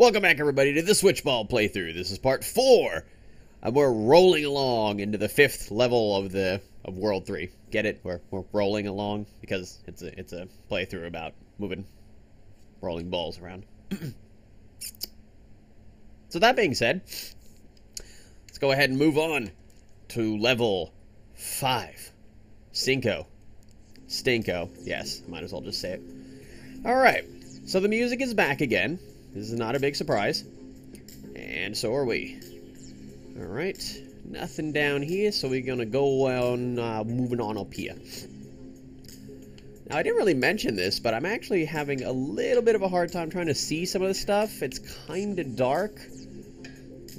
Welcome back, everybody, to the Switchball playthrough. This is part 4, and we're rolling along into the 5th level of World 3. Get it? We're rolling along because it's a playthrough about moving, rolling balls around. So that being said, let's go ahead and move on to level 5. Cinco. Stinko. Yes, might as well just say it. All right. So the music is back again. This is not a big surprise. And so are we. Alright. Nothing down here, so we're gonna go on, moving on up here. Now, I didn't really mention this, but I'm actually having a little bit of a hard time trying to see some of the stuff. It's kinda dark.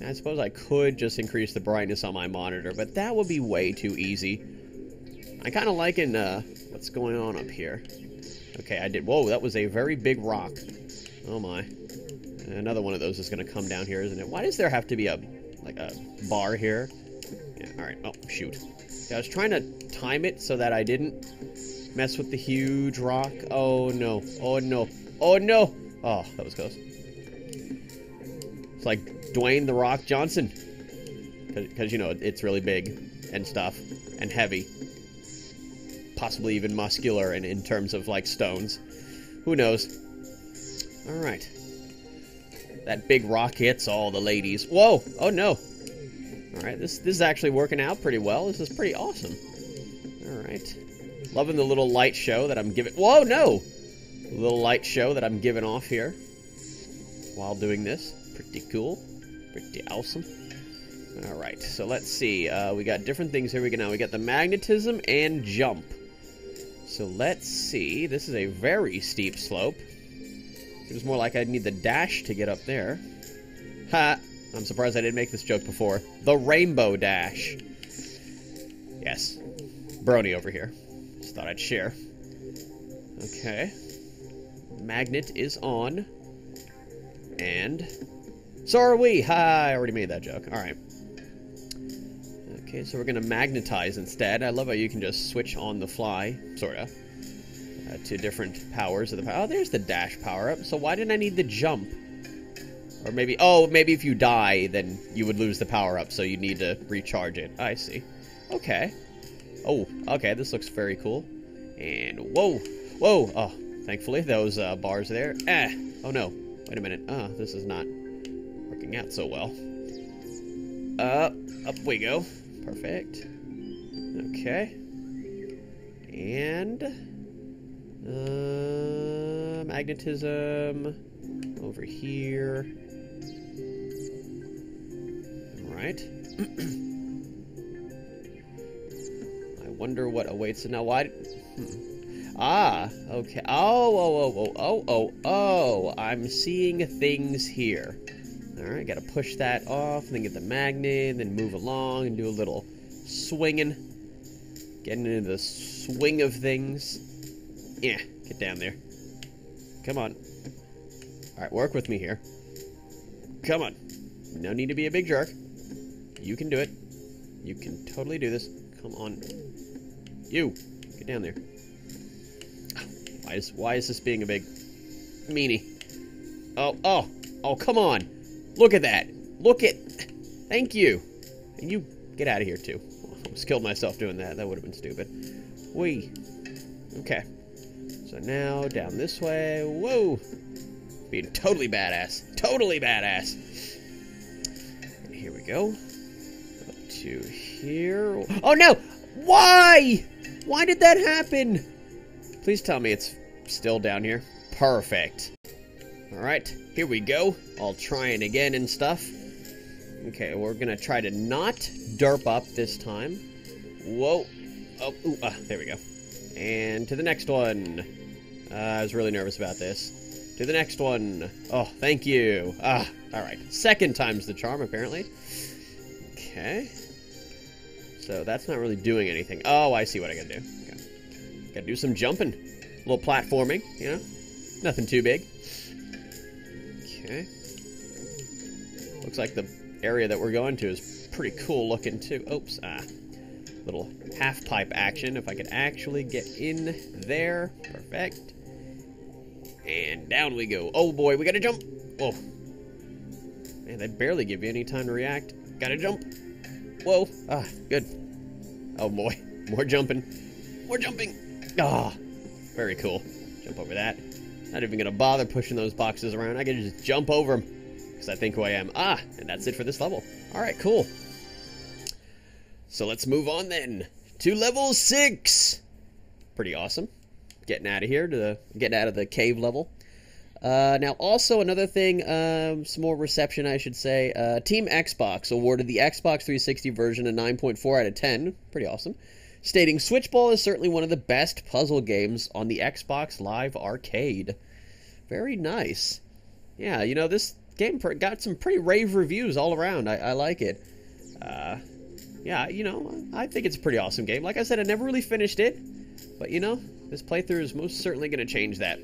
And I suppose I could just increase the brightness on my monitor, but that would be way too easy. I kinda liking, what's going on up here. Okay, I did. Whoa, that was a very big rock. Oh my. Another one of those is going to come down here, isn't it? Why does there have to be a bar here? Yeah, alright. Oh, shoot. Yeah, I was trying to time it so that I didn't mess with the huge rock. Oh, no. Oh, no. Oh, no! Oh, that was close. It's like Dwayne the Rock Johnson. Because, you know, it's really big and stuff and heavy. Possibly even muscular in terms of, like, stones. Who knows? Alright. That big rock hits all the ladies. Whoa! Oh no! Alright, this is actually working out pretty well. This is pretty awesome. Alright. Loving the little light show that I'm giving... Whoa, no! The little light show that I'm giving off here while doing this. Pretty cool. Pretty awesome. Alright, so let's see. We got different things here. We got the magnetism and jump. So let's see. This is a very steep slope. It was more like I'd need the dash to get up there. Ha! I'm surprised I didn't make this joke before. The Rainbow Dash. Yes. Brony over here. Just thought I'd share. Okay. Magnet is on. And... so are we! Ha! I already made that joke. Alright. Okay, so we're gonna magnetize instead. I love how you can just switch on the fly. Sorta. To different powers of the power. Oh, there's the dash power-up. So why didn't I need the jump? Or maybe... oh, maybe if you die, then you would lose the power-up, so you need to recharge it. I see. Okay. Oh, okay, this looks very cool. And whoa! Whoa! Oh, thankfully, those bars there. Eh! Oh, no. Wait a minute. This is not working out so well. Up we go. Perfect. Okay. And... magnetism over here. All right. I wonder what awaits. Now, why? Ah, okay. Oh. I'm seeing things here. All right, gotta push that off, and then get the magnet, and then move along and do a little swinging. Getting into the swing of things. Yeah, get down there. Come on. Alright, work with me here. Come on. No need to be a big jerk. You can do it. You can totally do this. Come on. You. Get down there. Why is this being a big meanie? Oh, come on. Look at that. Look at... thank you. And you get out of here, too. I almost killed myself doing that. That would have been stupid. Wee. Okay. So now, down this way, whoa! Being totally badass. Totally badass! And here we go. Up to here. Oh no! Why? Why did that happen? Please tell me it's still down here. Perfect. Alright, here we go. All trying again and stuff. Okay, we're gonna try to not derp up this time. Whoa. Oh, ooh, ah, there we go. And to the next one. I was really nervous about this. To the next one. Oh, thank you. Ah, alright. Second time's the charm, apparently. Okay. So that's not really doing anything. Oh, I see what I gotta do. Okay. Gotta do some jumping. A little platforming, you know? Nothing too big. Okay. Looks like the area that we're going to is pretty cool looking, too. Oops. Ah. Little half-pipe action, if I could actually get in there. Perfect. And down we go. Oh boy, we gotta jump! Oh, Man, they barely give you any time to react. Gotta jump. Whoa. Ah, good. Oh boy. More jumping. More jumping. Ah, very cool. Jump over that. Not even gonna bother pushing those boxes around. I can just jump over them because I think who I am. Ah, and that's it for this level. All right, cool. So let's move on then to level 6. Pretty awesome. Getting out of here to the getting out of the cave level. Now, also another thing, some more reception, I should say. Team Xbox awarded the Xbox 360 version a 9.4 out of 10. Pretty awesome. Stating, Switchball is certainly one of the best puzzle games on the Xbox Live Arcade. Very nice. Yeah, you know, this game got some pretty rave reviews all around. I like it. Yeah, you know, I think it's a pretty awesome game. Like I said, I never really finished it. But, you know, this playthrough is most certainly going to change that.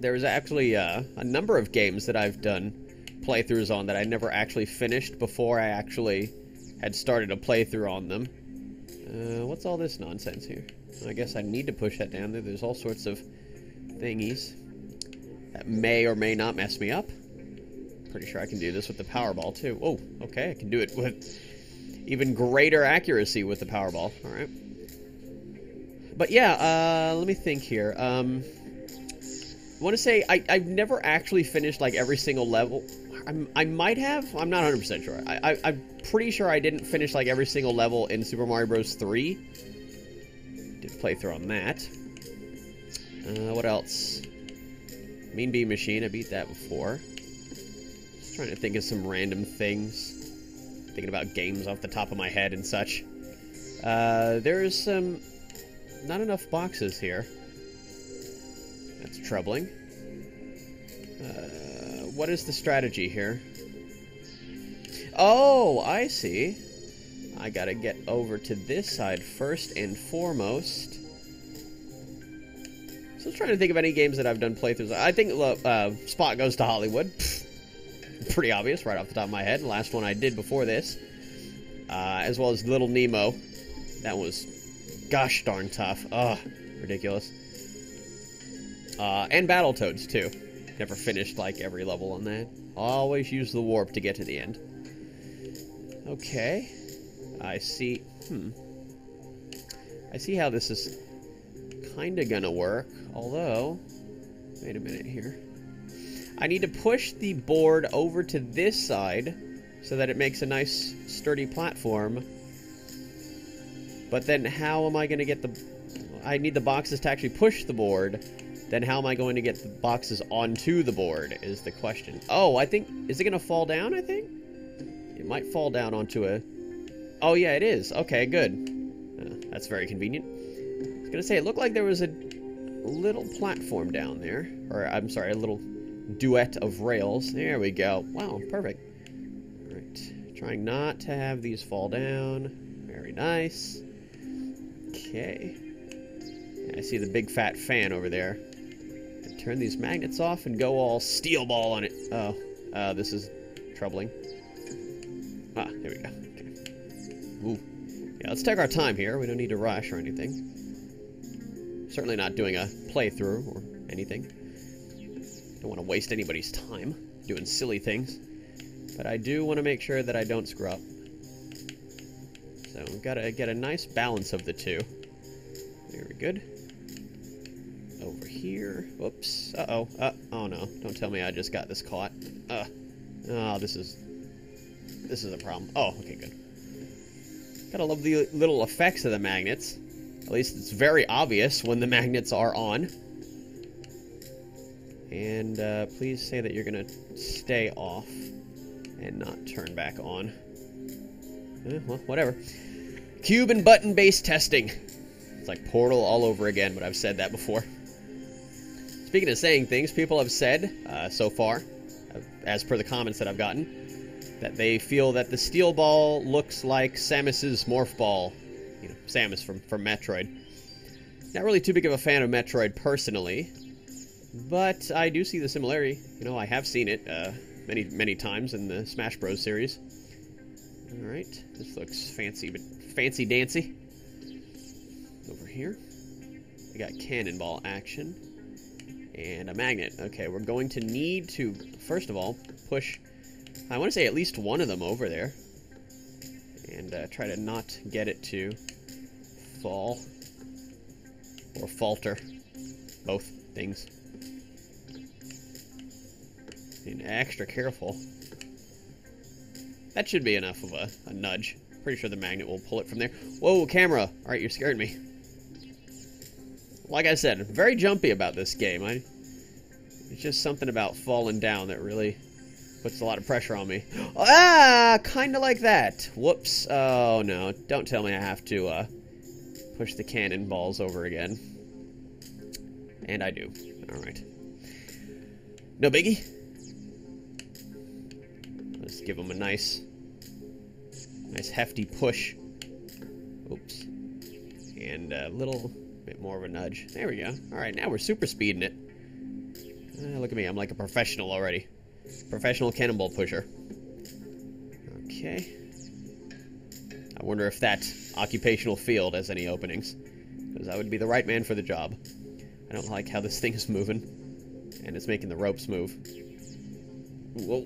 There was actually a number of games that I've done playthroughs on that I never actually finished before I actually had started a playthrough on them. What's all this nonsense here? I guess I need to push that down there. There's all sorts of thingies that may or may not mess me up. Pretty sure I can do this with the Powerball, too. Oh, okay, I can do it with even greater accuracy with the Powerball. All right. But yeah, let me think here. I want to say I've never actually finished like every single level. I might have. I'm not 100% sure. I'm pretty sure I didn't finish like every single level in Super Mario Bros. 3. Did a playthrough on that. What else? Mean Bean Machine. I beat that before. Just trying to think of some random things. Thinking about games off the top of my head and such. There's some... Not enough boxes here. That's troubling. What is the strategy here? Oh, I see. I gotta get over to this side first and foremost. So I was trying to think of any games that I've done playthroughs. I think Spot Goes to Hollywood. Pfft. Pretty obvious right off the top of my head. The last one I did before this. As well as Little Nemo. That was gosh darn tough. Ugh, ridiculous. And Battletoads, too. Never finished, like, every level on that. Always use the warp to get to the end. Okay. I see... I see how this is kinda gonna work, although... Wait a minute here. I need to push the board over to this side so that it makes a nice, sturdy platform. But then how am I gonna get the... I need the boxes to actually push the board... Then how am I going to get the boxes onto the board is the question. Oh, I think... Is it going to fall down, I think? It might fall down onto a... Oh, yeah, it is. Okay, good. That's very convenient. I was going to say, it looked like there was a little platform down there. Or, I'm sorry, a little duet of rails. There we go. Wow, perfect. All right. Trying not to have these fall down. Very nice. Okay. I see the big fat fan over there. Turn these magnets off and go all steel ball on it. Oh, this is troubling. Ah, there we go. Okay. Ooh. Yeah, let's take our time here. We don't need to rush or anything. Certainly not doing a playthrough or anything. Don't want to waste anybody's time doing silly things. But I do want to make sure that I don't screw up. So we've got to get a nice balance of the two. Very good. Over here. Whoops. Uh-oh. Oh, no. Don't tell me I just got this caught. Oh, this is a problem. Oh, okay, good. Gotta love the little effects of the magnets. At least it's very obvious when the magnets are on. And please say that you're gonna stay off and not turn back on. Well, whatever. Cube and button-based testing. It's like Portal all over again, but I've said that before. Speaking of saying things, people have said, so far, as per the comments that I've gotten, that they feel that the steel ball looks like Samus's Morph Ball. You know, Samus from Metroid. Not really too big of a fan of Metroid personally, but I do see the similarity. You know, I have seen it many times in the Smash Bros. Series. Alright, this looks fancy, but fancy-dancy. Over here. We got cannonball action. And a magnet. Okay, we're going to need to, first of all, push I want to say at least one of them over there. And try to not get it to fall. Or falter. Both things. Being extra careful. That should be enough of a nudge. Pretty sure the magnet will pull it from there. Whoa, camera! Alright, you scared me. Like I said, very jumpy about this game. It's just something about falling down that really puts a lot of pressure on me. Ah! Kinda like that. Whoops. Oh, no. Don't tell me I have to push the cannonballs over again. And I do. Alright. No biggie. Let's give them a nice hefty push. Oops. And a little bit more of a nudge. There we go. Alright, now we're super speeding it. Look at me, I'm like a professional already. Professional cannonball pusher. Okay. I wonder if that occupational field has any openings. Because I would be the right man for the job. I don't like how this thing is moving. And it's making the ropes move. Whoa.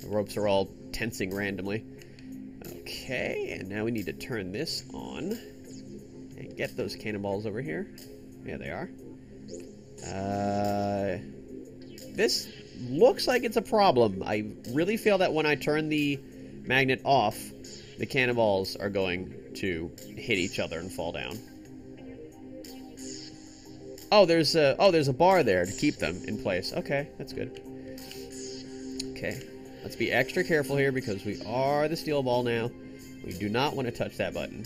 The ropes are all tensing randomly. Okay, and now we need to turn this on. And get those cannonballs over here. Yeah, they are. This looks like it's a problem. I really feel that when I turn the magnet off, the cannonballs are going to hit each other and fall down. Oh, there's a bar there to keep them in place. Okay, that's good. Okay, let's be extra careful here because we are the steel ball now. We do not want to touch that button.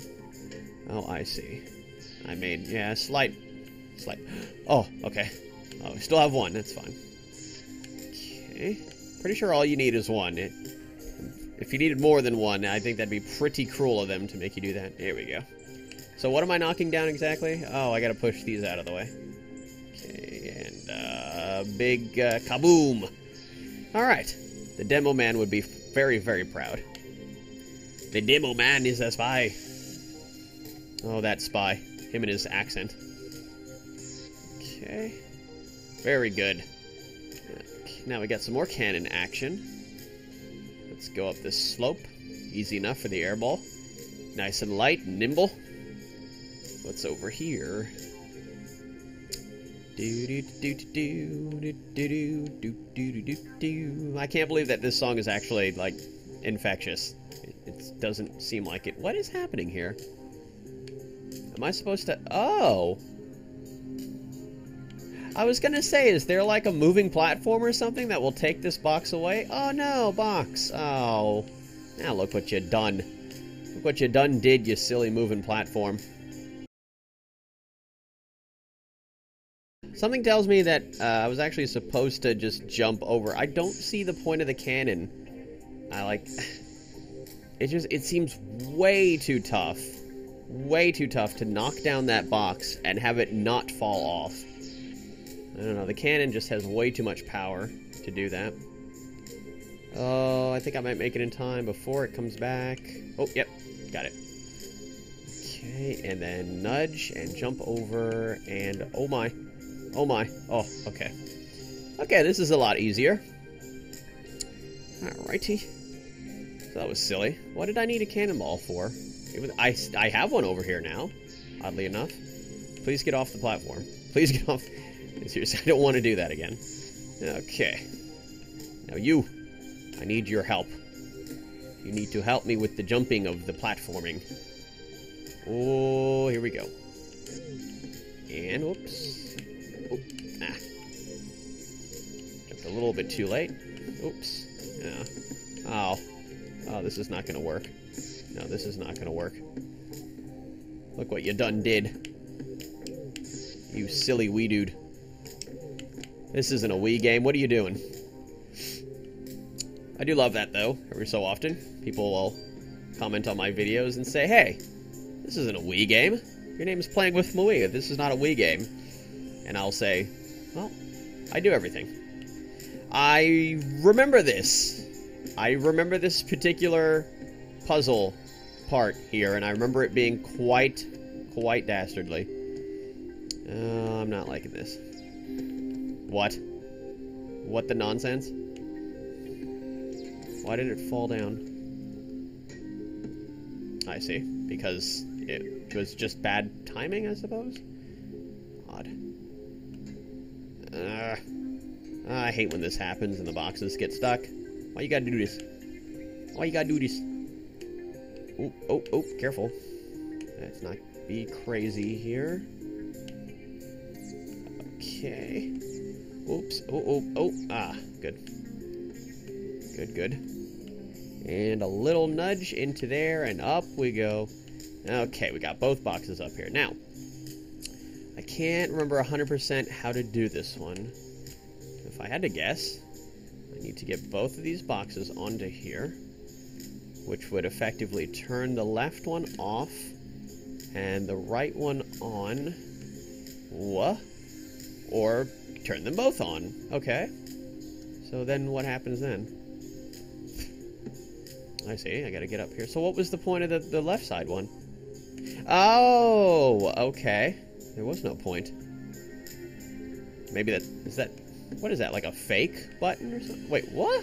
Oh, I see. I made, yeah, slight. Oh, okay. Oh, we still have one. That's fine. Okay. Pretty sure all you need is one. If you needed more than one, I think that'd be pretty cruel of them to make you do that. Here we go. So what am I knocking down exactly? Oh, I gotta push these out of the way. Okay, and big kaboom. All right. The demo man would be very, very proud. The demo man is a spy. Oh, that spy. Him and his accent. Okay. Very good. Now we got some more cannon action. Let's go up this slope. Easy enough for the airball. Nice and light and nimble. What's over here? I can't believe that this song is actually, like, infectious. It doesn't seem like it. What is happening here? Am I supposed to... Oh! I was gonna say, is there like a moving platform or something that will take this box away? Oh no, box! Oh, now look what you done! Look what you done did, you silly moving platform! Something tells me that I was actually supposed to just jump over. I don't see the point of the cannon. I like it. It seems way too tough to knock down that box and have it not fall off. I don't know, the cannon just has way too much power to do that. Oh, I think I might make it in time before it comes back. Oh, yep, got it. Okay, and then nudge and jump over and oh my. Oh my. Oh, okay. Okay, this is a lot easier. Alrighty. So that was silly. What did I need a cannonball for? I have one over here now, oddly enough. Please get off the platform. Please get off... Seriously, I don't want to do that again. Okay. Now you. I need your help. You need to help me with the jumping of the platforming. Oh, here we go. And, whoops. Oh, ah. Jumped a little bit too late. Oops. Yeah. Oh. Oh, this is not going to work. No, this is not going to work. Look what you done did. You silly wee dude. This isn't a Wii game. What are you doing? I do love that, though. Every so often, people will comment on my videos and say, hey, this isn't a Wii game. Your name is Playing With My Wii. This is not a Wii game. And I'll say, well, I do everything. I remember this. I remember this particular puzzle part here, and I remember it being quite dastardly. I'm not liking this. What? What the nonsense? Why did it fall down? I see. Because it was just bad timing, I suppose? Odd. I hate when this happens and the boxes get stuck. Why you gotta do this? Why you gotta do this? Oh, oh, oh, careful. Let's not be crazy here. Okay. Oops. Oh, oh, oh. Ah, good. Good, good. And a little nudge into there, and up we go. Okay, we got both boxes up here. Now, I can't remember 100% how to do this one. If I had to guess, I need to get both of these boxes onto here, which would effectively turn the left one off and the right one on. What? Or turn them both on. Okay. So then what happens then? I see. I gotta get up here. So what was the point of the left side one? Oh! Okay. There was no point. Maybe that... Is that... What is that? Like a fake button or something? Wait, what?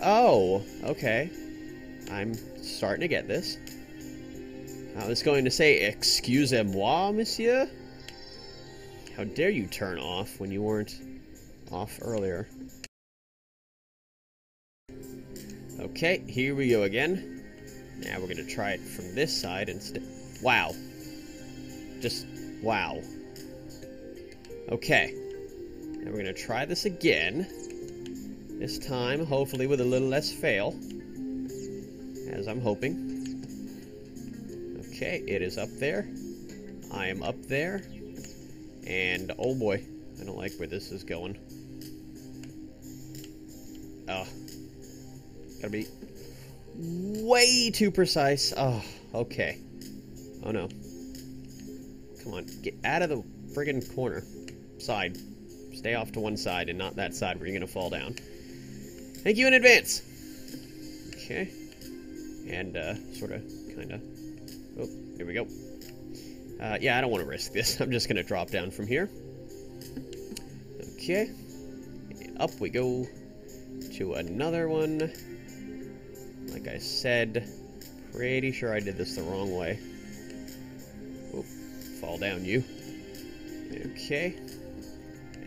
Oh! Okay. I'm starting to get this. I was going to say, excusez-moi, monsieur. How dare you turn off when you weren't off earlier. Okay, here we go again. Now we're gonna try it from this side instead. Wow. Just, wow. Okay. Now we're gonna try this again. This time, hopefully with a little less fail. As I'm hoping. Okay, it is up there. I am up there. And, oh boy, I don't like where this is going. Oh. Gotta be way too precise. Oh, okay. Oh no. Come on, get out of the friggin' corner. Side. Stay off to one side and not that side where you're gonna fall down. Thank you in advance! Okay. And, sorta, kinda. Oh, here we go. Yeah, I don't want to risk this. I'm just going to drop down from here. Okay. And up we go to another one. Like I said, pretty sure I did this the wrong way. Oop, fall down, you. Okay.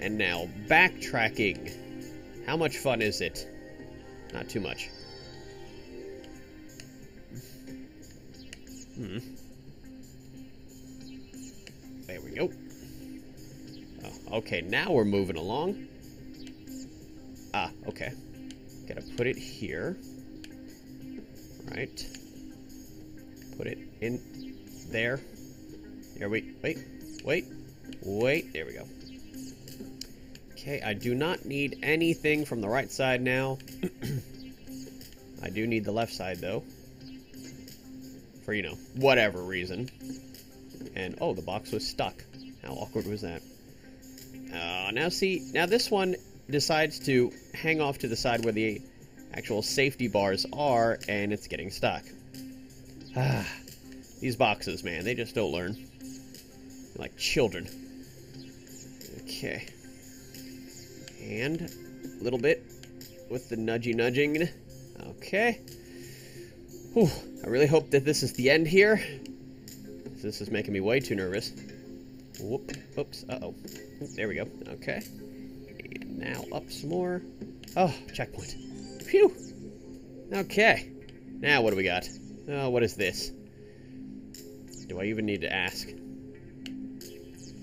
And now, backtracking. How much fun is it? Not too much. Hmm. There we go. Oh, okay, now we're moving along. Ah, okay. Gotta put it here. Right. Put it in there. Here, wait. There we go. Okay, I do not need anything from the right side now. I do need the left side, though. For, you know, whatever reason. And, oh, the box was stuck. How awkward was that? Now see, now this one decides to hang off to the side where the actual safety bars are, and it's getting stuck. Ah, these boxes, man, they just don't learn. They're like children. Okay. And a little bit with the nudgy-nudging. Okay. Whew, I really hope that this is the end here. This is making me way too nervous. Whoop, oops, uh-oh. There we go, okay. And now up some more. Oh, checkpoint. Phew! Okay. Now what do we got? Oh, what is this? Do I even need to ask?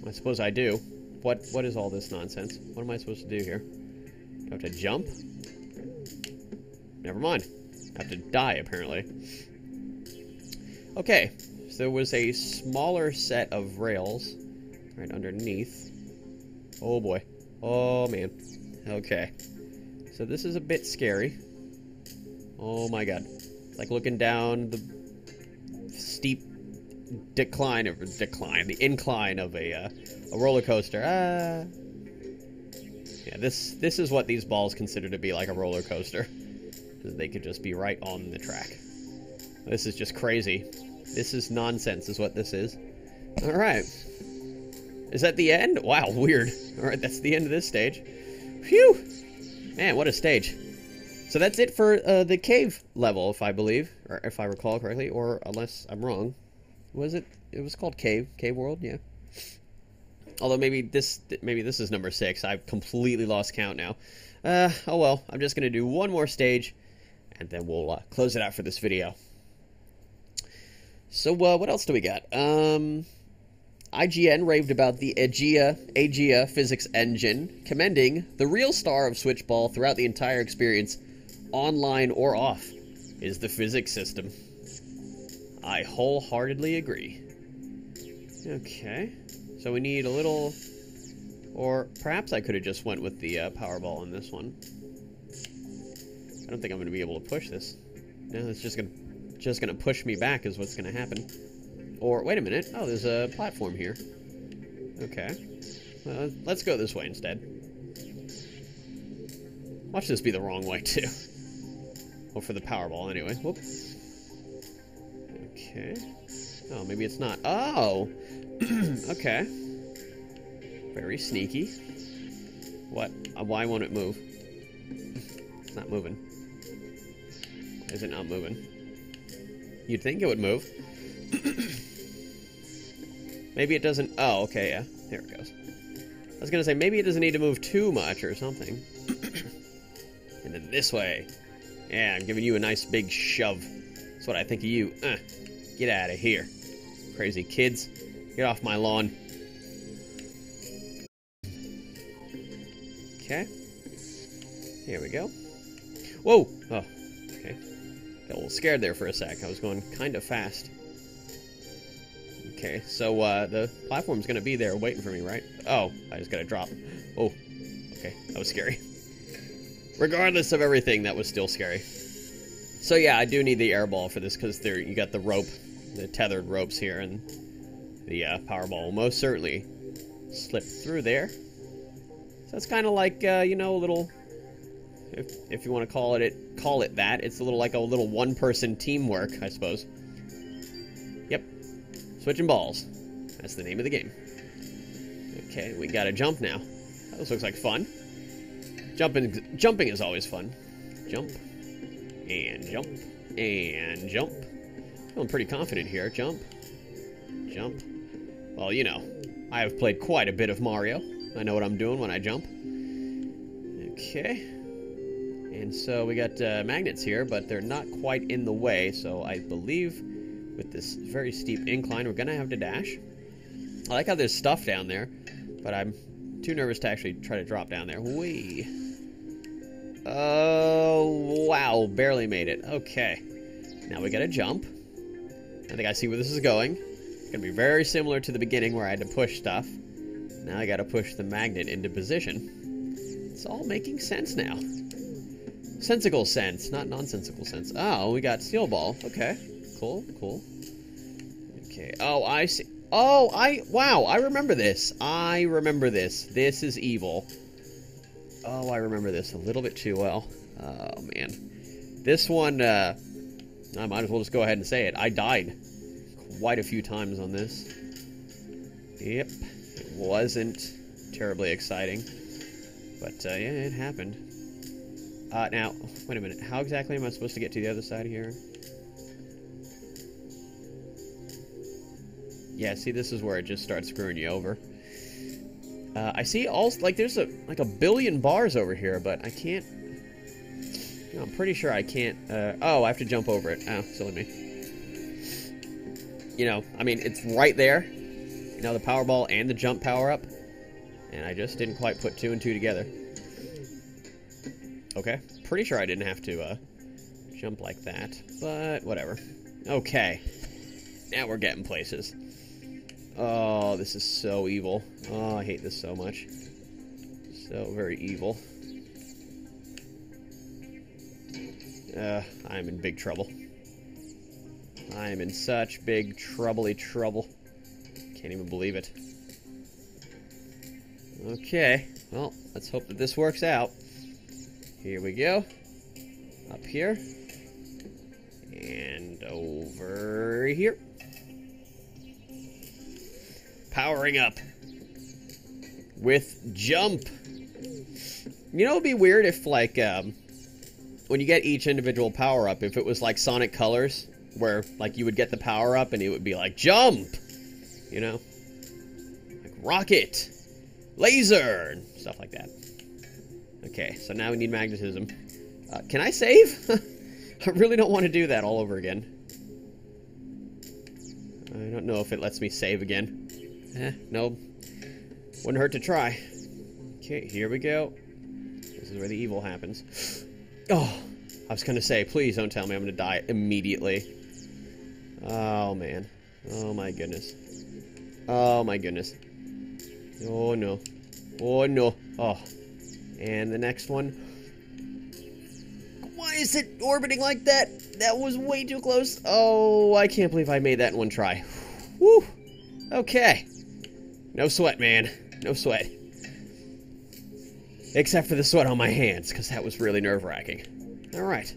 I suppose I do. What is all this nonsense? What am I supposed to do here? Do I have to jump? Never mind. I have to die, apparently. Okay. So there was a smaller set of rails right underneath. Oh boy. Oh man. Okay. So this is a bit scary. Oh my god. It's like looking down the steep incline of a roller coaster. Ah. Yeah, this is what these balls consider to be like a roller coaster. They could just be right on the track. This is just crazy. This is nonsense, is what this is. Alright. Is that the end? Wow, weird. Alright, that's the end of this stage. Phew! Man, what a stage. So that's it for the cave level, if I believe, or if I recall correctly, or unless I'm wrong. Was it? It was called Cave World, yeah. Although maybe this is number 6. I've completely lost count now. Oh well, I'm just gonna do one more stage, and then we'll close it out for this video. So what else do we got? IGN raved about the Agea physics engine, commending the real star of Switchball throughout the entire experience, online or off, is the physics system. I wholeheartedly agree. Okay, so we need a little, or perhaps I could have just went with the Powerball on this one. I don't think I'm going to be able to push this. No, it's just going to push me back is what's going to happen. Or, wait a minute. Oh, there's a platform here. Okay. Well, let's go this way instead. Watch this be the wrong way, too. Well, for the Powerball, anyway. Whoop. Okay. Oh, maybe it's not. Oh! Okay. Very sneaky. What? Why won't it move? It's not moving. Why is it not moving? You'd think it would move. Maybe it doesn't... Oh, okay, yeah. There it goes. I was going to say, maybe it doesn't need to move too much or something. And then this way. Yeah, I'm giving you a nice big shove. That's what I think of you. Get out of here. Crazy kids. Get off my lawn. Okay. Here we go. Whoa! Oh, okay. Got a little scared there for a sec. I was going kind of fast. Okay, so the platform's gonna be there waiting for me, right? Oh, I just gotta drop. Oh, okay, that was scary. Regardless of everything, that was still scary. So yeah, I do need the airball for this because there you got the rope, the tethered ropes here, and the Powerball will most certainly slip through there. So it's kind of like you know, a little, if you want to call it that, it's a little like a little one-person teamwork, I suppose. Switching balls. That's the name of the game. Okay, we gotta jump now. Oh, this looks like fun. Jumping is always fun. Jump. And jump. And jump. Feeling pretty confident here. Jump. Jump. Well, you know, I have played quite a bit of Mario. I know what I'm doing when I jump. Okay. And so we got magnets here, but they're not quite in the way, so I believe... With this very steep incline, we're gonna have to dash. I like how there's stuff down there, but I'm too nervous to actually try to drop down there. Whee! Oh, wow, barely made it. Okay, now we gotta jump. I think I see where this is going. It's gonna be very similar to the beginning where I had to push stuff. Now I gotta push the magnet into position. It's all making sense now. Sensical sense, not nonsensical sense. Oh, we got Steel Ball. Okay. Cool. Okay. Oh, I see. Oh, wow, I remember this. This is evil. Oh, I remember this a little bit too well. Oh, man. This one, I might as well just go ahead and say it. I died quite a few times on this. Yep. It wasn't terribly exciting. But, yeah, it happened. Now, wait a minute. How exactly am I supposed to get to the other side here? Yeah, see, this is where it just starts screwing you over. I see all, like, there's a billion bars over here, but I can't... You know, I'm pretty sure I can't... oh, I have to jump over it. Oh, silly me. You know, I mean, it's right there. You know, the Powerball and the jump power-up. And I just didn't quite put 2 and 2 together. Okay. Pretty sure I didn't have to jump like that, but whatever. Okay. Now we're getting places. Oh, this is so evil. Oh, I hate this so much. So very evil. I'm in big trouble. I am in such big troubly trouble. Can't even believe it. Okay. Well, let's hope that this works out. Here we go. Up here. And over here. Powering up with jump. You know, it'd be weird if, like, when you get each individual power-up, if it was like Sonic Colors, where like you would get the power-up and it would be like, jump, you know? Like rocket, laser, and stuff like that. Okay, so now we need magnetism. Can I save? I really don't want to do that all over again. I don't know if it lets me save again. Eh, no. Wouldn't hurt to try. Okay, here we go. This is where the evil happens. Oh, I was going to say, please don't tell me I'm going to die immediately. Oh, man. Oh, my goodness. Oh, my goodness. Oh, no. Oh, no. Oh. And the next one. Why is it orbiting like that? That was way too close. Oh, I can't believe I made that in one try. Woo! Okay. No sweat, man. No sweat. Except for the sweat on my hands, because that was really nerve-wracking. Alright.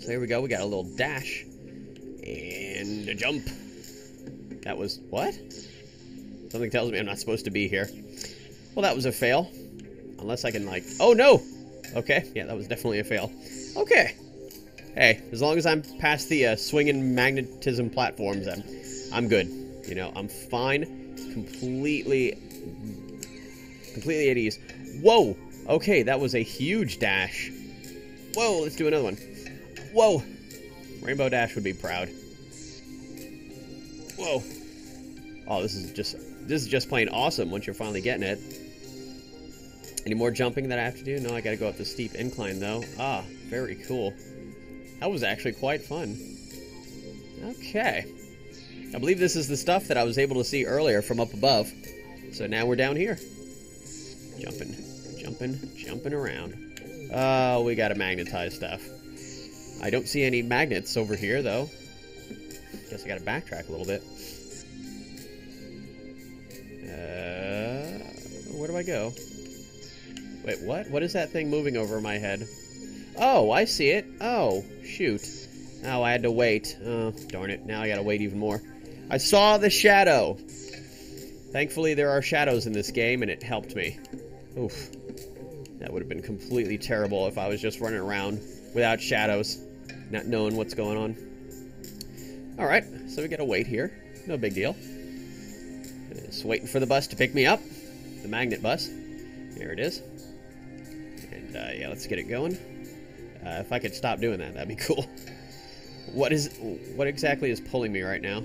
So here we go. We got a little dash. And a jump. That was... what? Something tells me I'm not supposed to be here. Well, that was a fail. Unless I can, like... oh, no! Okay. Yeah, that was definitely a fail. Okay. Hey, as long as I'm past the swinging magnetism platforms, I'm good. You know, I'm fine. Completely at ease. Whoa! Okay, that was a huge dash. Whoa, let's do another one. Whoa! Rainbow Dash would be proud. Whoa. Oh, this is just plain awesome once you're finally getting it. Any more jumping that I have to do? No, I gotta go up the steep incline, though. Ah, very cool. That was actually quite fun. Okay. I believe this is the stuff that I was able to see earlier from up above. So now we're down here. Jumping around. Oh, we gotta magnetize stuff. I don't see any magnets over here, though. Guess I gotta backtrack a little bit. Where do I go? Wait, what? What is that thing moving over my head? Oh, I see it. Oh, shoot. Oh, I had to wait. Oh, darn it. Now I gotta wait even more. I saw the shadow. Thankfully, there are shadows in this game, and it helped me. Oof. That would have been completely terrible if I was just running around without shadows, not knowing what's going on. Alright, so we gotta wait here. No big deal. Just waiting for the bus to pick me up. The magnet bus. There it is. And, yeah, let's get it going. If I could stop doing that, that'd be cool. What exactly is pulling me right now?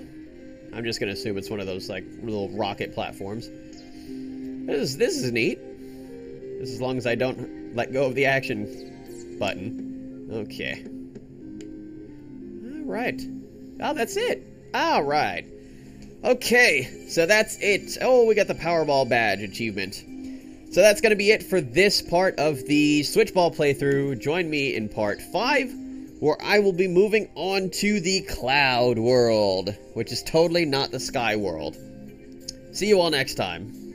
I'm just gonna assume it's one of those, like, little rocket platforms. This is neat. Just as long as I don't let go of the action button. Okay. Alright. Oh, that's it. Alright. Okay, so that's it. Oh, we got the Powerball badge achievement. So that's going to be it for this part of the Switchball playthrough. Join me in part 5, where I will be moving on to the Cloud World, which is totally not the Sky World. See you all next time.